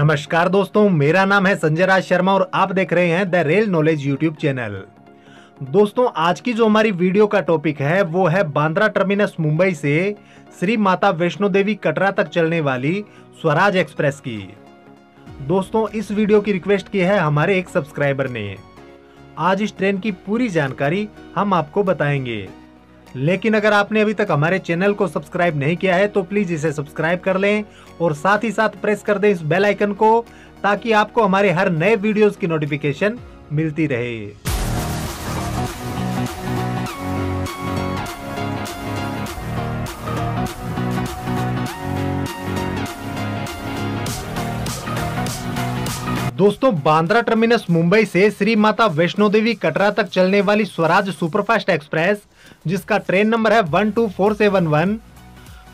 नमस्कार दोस्तों, मेरा नाम है संजय राज शर्मा और आप देख रहे हैं the rail knowledge YouTube channel. दोस्तों, आज की जो हमारी वीडियो का टॉपिक है वो है बांद्रा टर्मिनस मुंबई से श्री माता वैष्णो देवी कटरा तक चलने वाली स्वराज एक्सप्रेस की। दोस्तों, इस वीडियो की रिक्वेस्ट की है हमारे एक सब्सक्राइबर ने। आज इस ट्रेन की पूरी जानकारी हम आपको बताएंगे, लेकिन अगर आपने अभी तक हमारे चैनल को सब्सक्राइब नहीं किया है तो प्लीज इसे सब्सक्राइब कर लें और साथ ही साथ प्रेस कर दें इस बेल आइकन को, ताकि आपको हमारे हर नए वीडियोस की नोटिफिकेशन मिलती रहे। दोस्तों, बांद्रा टर्मिनस मुंबई से श्री माता वैष्णो देवी कटरा तक चलने वाली स्वराज सुपरफास्ट एक्सप्रेस, जिसका ट्रेन नंबर है 12471।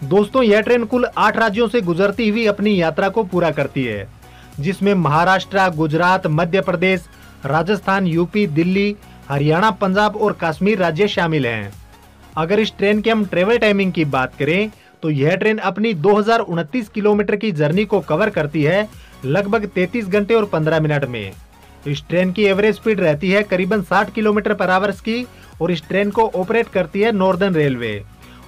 दोस्तों, यह ट्रेन कुल 8 राज्यों से गुजरती हुई अपनी यात्रा को पूरा करती है, जिसमें महाराष्ट्र, गुजरात, मध्य प्रदेश, राजस्थान, यूपी, दिल्ली, हरियाणा, पंजाब और कश्मीर राज्य शामिल हैं। अगर इस ट्रेन के हम ट्रेवल टाइमिंग की बात करें तो यह ट्रेन अपनी 2029 किलोमीटर की जर्नी को कवर करती है लगभग 33 घंटे और 15 मिनट में। इस ट्रेन की एवरेज स्पीड रहती है करीबन 60 किलोमीटर पर आवर्स की और इस ट्रेन को ऑपरेट करती है नॉर्दर्न रेलवे।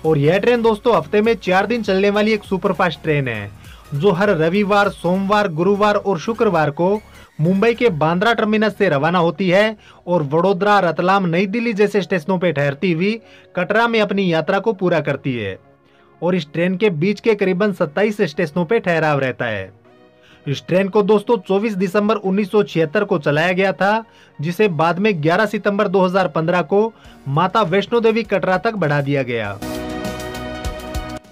और यह ट्रेन दोस्तों हफ्ते में 4 दिन चलने वाली एक सुपरफास्ट ट्रेन है, जो हर रविवार, सोमवार, गुरुवार और शुक्रवार को मुंबई के बांद्रा टर्मिनस से रवाना होती है और वडोदरा, रतलाम, नई दिल्ली जैसे स्टेशनों पर ठहरती हुई कटरा में अपनी यात्रा को पूरा करती है। और इस ट्रेन के बीच के करीबन 27 स्टेशनों पर ठहराव रहता है। इस ट्रेन को दोस्तों 24 दिसंबर 1976 को चलाया गया था, जिसे बाद में 11 सितंबर 2015 को माता वैष्णो देवी कटरा तक बढ़ा दिया गया।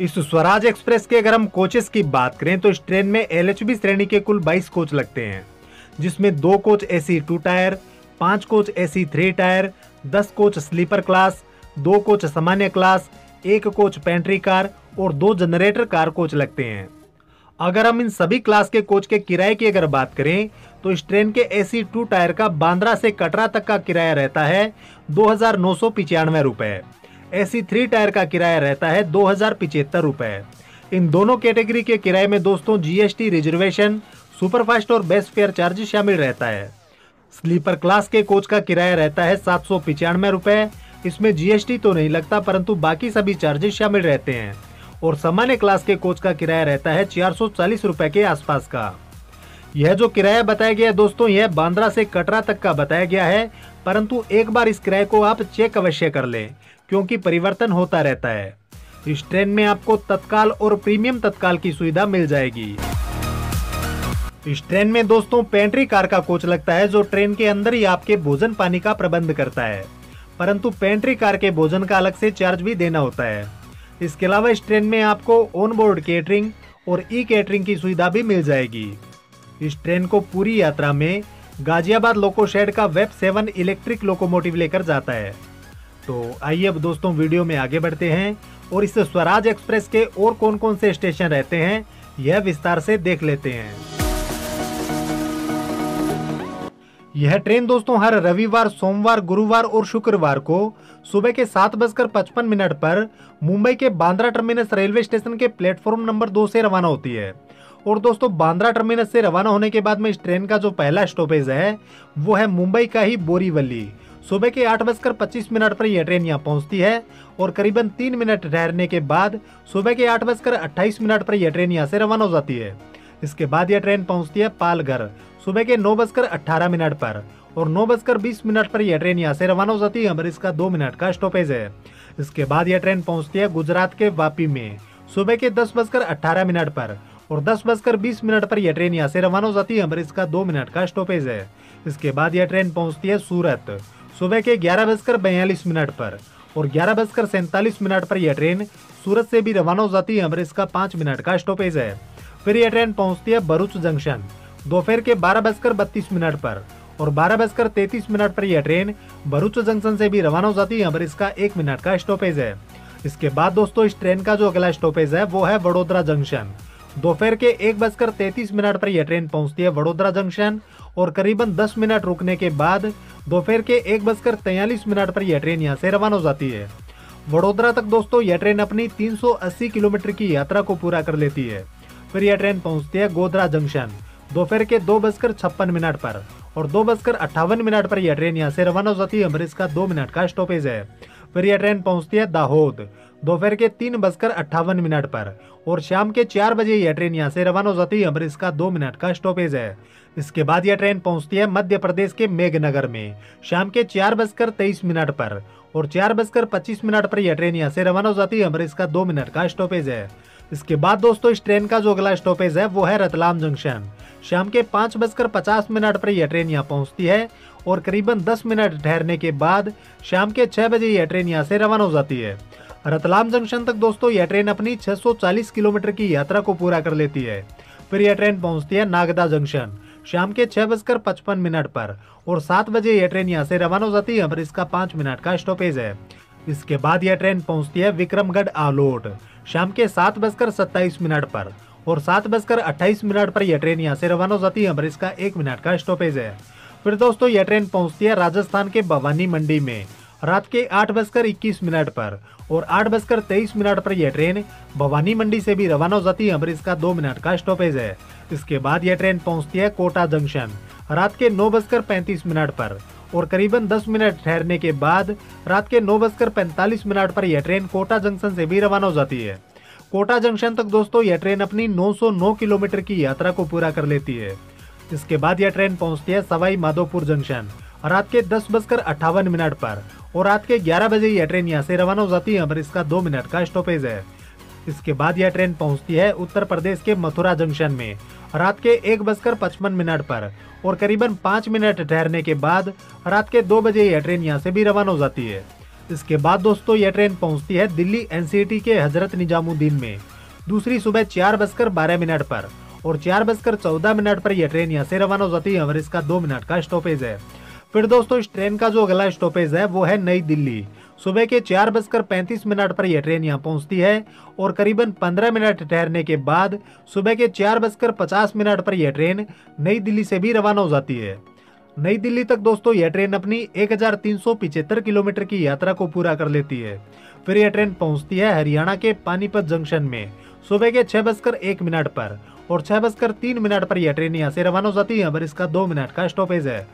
इस स्वराज एक्सप्रेस के अगर हम कोचेस की बात करें तो इस ट्रेन में LHB श्रेणी के कुल 22 कोच लगते हैं, जिसमें 2 coach AC 2 tier, 5 coach AC 3 tier, 10 coach sleeper class, 2 coach सामान्य क्लास, 1 कोच पेंट्री कार और 2 जनरेटर कार कोच लगते हैं। अगर हम इन सभी क्लास के कोच के किराए की अगर बात करें तो इस ट्रेन के AC 2 टायर का बांद्रा से कटरा तक का किराया रहता है 2,995 रुपये। AC 3 टायर का किराया रहता है 2,075 रुपये। इन दोनों कैटेगरी के किराए में दोस्तों GST, रिजर्वेशन, सुपरफास्ट और बेस्ट फेयर चार्ज शामिल रहता है। स्लीपर क्लास के कोच का किराया रहता है 795 रुपये। इसमें GST तो नहीं लगता, परंतु बाकी सभी चार्जेस शामिल रहते हैं। और सामान्य क्लास के कोच का किराया रहता है 440 रुपए के आसपास का। यह जो किराया बताया गया है दोस्तों, यह बांद्रा से कटरा तक का बताया गया है, परंतु एक बार इस किराए को आप चेक अवश्य कर लें, क्योंकि परिवर्तन होता रहता है। इस ट्रेन में आपको तत्काल और प्रीमियम तत्काल की सुविधा मिल जाएगी। इस ट्रेन में दोस्तों पेंट्री कार का कोच लगता है, जो ट्रेन के अंदर ही आपके भोजन पानी का प्रबंध करता है, परंतु पेंट्री कार के भोजन का अलग से चार्ज भी देना होता है। इसके अलावा इस ट्रेन में आपको ऑन बोर्ड केटरिंग और ई केटरिंग की सुविधा भी मिल जाएगी। इस ट्रेन को पूरी यात्रा में गाजियाबाद लोको शेड का वेब 7 इलेक्ट्रिक लोकोमोटिव लेकर जाता है। तो आइए अब दोस्तों वीडियो में आगे बढ़ते हैं और इस स्वराज एक्सप्रेस के और कौन कौन से स्टेशन रहते हैं यह विस्तार से देख लेते हैं। यह ट्रेन दोस्तों हर रविवार, सोमवार, गुरुवार और शुक्रवार को सुबह के 7:55 पर मुंबई के बांद्रा टर्मिनस रेलवे स्टेशन के प्लेटफॉर्म नंबर 2 से रवाना होती है। और दोस्तों बांद्रा टर्मिनस से रवाना होने के बाद में इस ट्रेन का जो पहला स्टॉपेज है वो है मुंबई का ही बोरीवली। सुबह के 8:25 पर यह ट्रेन यहाँ पहुँचती है और करीबन 3 मिनट ठहरने के बाद सुबह के 8:28 पर यह ट्रेन यहाँ से रवाना हो जाती है। इसके बाद यह ट्रेन पहुंचती है पालघर सुबह के 9:18 पर और 9:20 पर यह ट्रेन यहाँ से रवाना हो जाती है, मगर इसका 2 मिनट का स्टॉपेज है। इसके बाद यह ट्रेन पहुंचती है गुजरात के वापी में सुबह के 10:18 पर और 10:20 पर यह ट्रेन यहाँ से रवाना हो जाती है, मगर इसका 2 मिनट का स्टॉपेज है। इसके बाद यह ट्रेन पहुँचती है सूरत सुबह के 11:42 पर और 11:47 पर यह ट्रेन सूरत से भी रवाना हो जाती है, मगर इसका 5 मिनट का स्टॉपेज है। फिर यह ट्रेन पहुंचती है भरूच जंक्शन दोपहर के 12:32 पर और 12:33 पर यह ट्रेन भरूच जंक्शन से भी रवाना हो जाती है, पर इसका 1 मिनट का स्टॉपेज है। इसके बाद दोस्तों इस ट्रेन का जो अगला स्टॉपेज है वो है वडोदरा जंक्शन दोपहर के 1:33 पर यह ट्रेन पहुंचती है वडोदरा जंक्शन और करीबन 10 मिनट रुकने के बाद दोपहर के 1:43 पर यह ट्रेन यहाँ से रवाना हो जाती है। वडोदरा तक दोस्तों यह ट्रेन अपनी 380 किलोमीटर की यात्रा को पूरा कर लेती है। फिर यह ट्रेन पहुंचती है गोधरा जंक्शन दोपहर के 2:56 पर और 2:58 पर यह ट्रेन यहाँ से रवाना हो जाती है। अमर इसका 2 मिनट का स्टॉपेज है। फिर यह ट्रेन पहुँचती है दाहोद दोपहर के 3:58 पर और शाम के 4 बजे यह ट्रेन यहाँ से रवाना हो जाती है। अमर इसका 2 मिनट का स्टॉपेज है। इसके बाद यह ट्रेन पहुँचती है मध्य प्रदेश के मेघनगर में शाम के 4:23 पर और 4:25 पर यह ट्रेन यहाँ से रवाना हो जाती है। अमर इसका 2 मिनट का स्टॉपेज है। इसके बाद दोस्तों इस ट्रेन का जो अगला स्टॉपेज है वो है रतलाम जंक्शन। शाम के 5:50 पर यह ट्रेन यहाँ पहुँचती है और करीबन 10 मिनट ठहरने के बाद शाम के 6 बजे यह ट्रेन यहाँ से रवाना हो जाती है। रतलाम जंक्शन तक दोस्तों यह ट्रेन अपनी 640 किलोमीटर की यात्रा को पूरा कर लेती है। फिर यह ट्रेन पहुँचती है नागदा जंक्शन शाम के 6:55 पर और 7 बजे यह ट्रेन यहाँ से रवाना हो जाती है। पर इसका 5 मिनट का स्टॉपेज है। इसके बाद यह ट्रेन पहुँचती है विक्रमगढ़ आलोट शाम के 7:27 पर और 7:28 पर यह ट्रेन यहाँ से रवाना हो जाती है। पर इसका 1 मिनट का स्टॉपेज है। फिर दोस्तों यह ट्रेन पहुँचती है राजस्थान के भवानी मंडी में रात के 8:21 पर और 8:23 पर यह ट्रेन भवानी मंडी से भी रवाना हो जाती है। पर इसका 2 मिनट का स्टॉपेज है। इसके बाद यह ट्रेन पहुंचती है कोटा जंक्शन रात के 9:35 पर और करीबन 10 मिनट ठहरने के बाद रात के 9:45 पर यह ट्रेन कोटा जंक्शन से भी रवाना हो जाती है। कोटा जंक्शन तक दोस्तों यह ट्रेन अपनी 909 किलोमीटर की यात्रा को पूरा कर लेती है। इसके बाद यह ट्रेन पहुँचती है सवाई माधोपुर जंक्शन रात के 10:58 पर और रात के 11 बजे यह ट्रेन यहाँ से रवाना हो जाती है। पर इसका 2 मिनट का स्टॉपेज है। इसके बाद यह ट्रेन पहुँचती है उत्तर प्रदेश के मथुरा जंक्शन में रात के 1:55 पर और करीबन 5 मिनट ठहरने के बाद रात के 2 बजे यह ट्रेन यहाँ से भी रवाना हो जाती है। इसके बाद दोस्तों यह ट्रेन पहुँचती है दिल्ली एनसीटी के हजरत निजामुद्दीन में दूसरी सुबह 4:12 पर और 4:14 पर यह ट्रेन यहाँ से रवाना हो जाती है। और इसका 2 मिनट का स्टॉपेज है। फिर दोस्तों इस ट्रेन का जो अगला स्टॉपेज है वो है नई दिल्ली सुबह के 4:35 पर यह ट्रेन यहाँ पहुँचती है और करीबन 15 मिनट ठहरने के बाद सुबह के 4:50 पर यह ट्रेन नई दिल्ली से भी रवाना हो जाती है। नई दिल्ली तक दोस्तों यह ट्रेन अपनी 1375 किलोमीटर की यात्रा को पूरा कर लेती है। फिर यह ट्रेन पहुँचती है हरियाणा के पानीपत जंक्शन में सुबह के 6:01 पर और 6:03 पर यह ट्रेन यहाँ से रवाना हो जाती है। पर इसका 2 मिनट का स्टॉपेज है।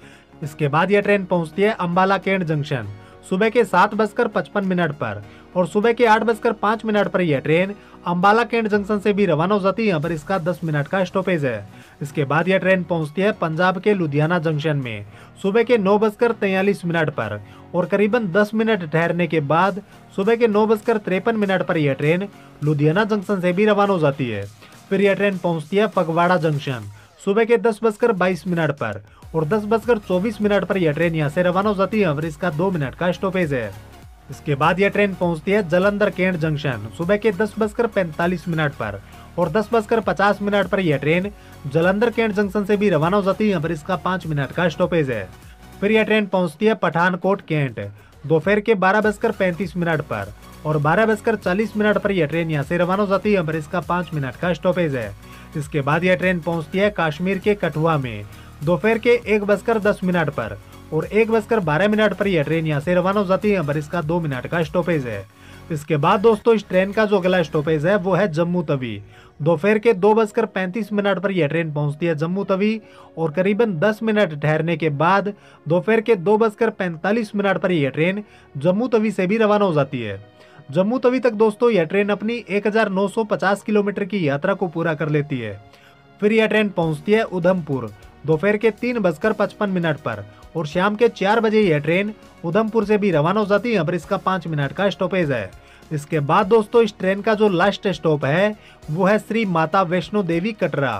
इसके बाद यह ट्रेन पहुंचती है अंबाला कैंट जंक्शन सुबह के 7:55 पर और सुबह के 8:05 पर यह ट्रेन अंबाला कैंट जंक्शन से भी रवाना हो जाती है। पर इसका 10 मिनट का स्टॉपेज है। इसके बाद यह ट्रेन पहुंचती है पंजाब के लुधियाना जंक्शन में सुबह के 9:43 पर और करीबन 10 मिनट ठहरने के बाद सुबह के 9:53 पर यह ट्रेन लुधियाना जंक्शन से भी रवाना हो जाती है। फिर यह ट्रेन पहुँचती है फगवाड़ा जंक्शन सुबह के 10:22 पर और 10:24 पर यह ट्रेन यहाँ से रवाना हो जाती है। और इसका 2 मिनट का स्टॉपेज है। इसके बाद यह ट्रेन पहुँचती है जालंधर कैंट जंक्शन सुबह के 10:45 पर और 10:50 पर यह ट्रेन जालंधर कैंट जंक्शन से भी रवाना हो जाती है। पर इसका 5 मिनट का स्टॉपेज है। फिर यह ट्रेन पहुँचती है पठानकोट कैंट दोपहर के 12:35 पर और 12:40 पर यह ट्रेन यहाँ से रवाना हो जाती है। पर इसका 5 मिनट का स्टॉपेज है। इसके बाद यह ट्रेन पहुँचती है कश्मीर के कठुआ में दोपहर के 1:10 पर और 1:12 पर यह ट्रेन यहाँ से रवाना हो जाती है। पर इसका 2 मिनट का स्टॉपेज है। इसके बाद दोस्तों इस ट्रेन का जो अगला स्टॉपेज है वो है जम्मू तवी दोपहर के 2:35 पर यह ट्रेन पहुँचती है जम्मू तवी और करीबन 10 मिनट ठहरने के बाद दोपहर के 2:45 पर यह ट्रेन जम्मू तवी से भी रवाना हो जाती है। जम्मू तवी तक दोस्तों यह ट्रेन अपनी 1950 किलोमीटर की यात्रा को पूरा कर लेती है। फिर यह ट्रेन पहुंचती है उधमपुर दोपहर के 3:55 पर और शाम के 4 बजे यह ट्रेन उधमपुर से भी रवाना हो जाती है। पर इसका 5 मिनट का स्टॉपेज है। इसके बाद दोस्तों इस ट्रेन का जो लास्ट स्टॉप है वो है श्री माता वैष्णो देवी कटरा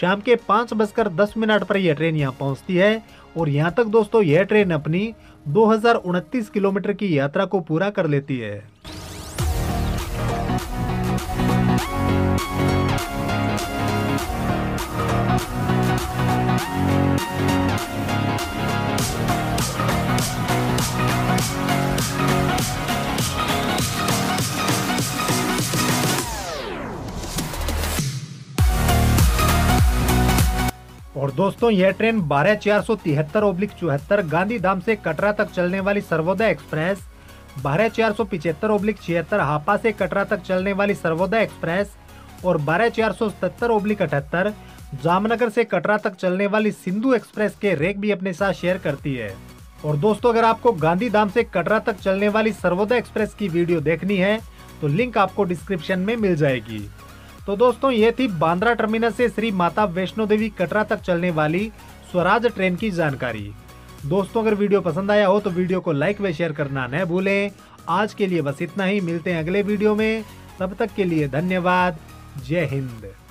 शाम के 5:10 पर यह ट्रेन यहाँ पहुँचती है। और यहाँ तक दोस्तों यह ट्रेन अपनी 2029 किलोमीटर की यात्रा को पूरा कर लेती है। और दोस्तों यह ट्रेन 12473/74 गांधी धाम से कटरा तक चलने वाली सर्वोदय एक्सप्रेस, 12475/76 हापा से कटरा तक चलने वाली सर्वोदय एक्सप्रेस और 12477/78 जामनगर से कटरा तक चलने वाली सिंधु एक्सप्रेस के रेक भी अपने साथ शेयर करती है। और दोस्तों, अगर आपको गांधी धाम से कटरा तक चलने वाली सर्वोदय एक्सप्रेस की वीडियो देखनी है तो लिंक आपको डिस्क्रिप्शन में मिल जाएगी। तो दोस्तों, ये थी बांद्रा टर्मिनस से श्री माता वैष्णो देवी कटरा तक चलने वाली स्वराज ट्रेन की जानकारी। दोस्तों, अगर वीडियो पसंद आया हो तो वीडियो को लाइक व शेयर करना न भूलें। आज के लिए बस इतना ही, मिलते हैं अगले वीडियो में। तब तक के लिए धन्यवाद, जय हिंद।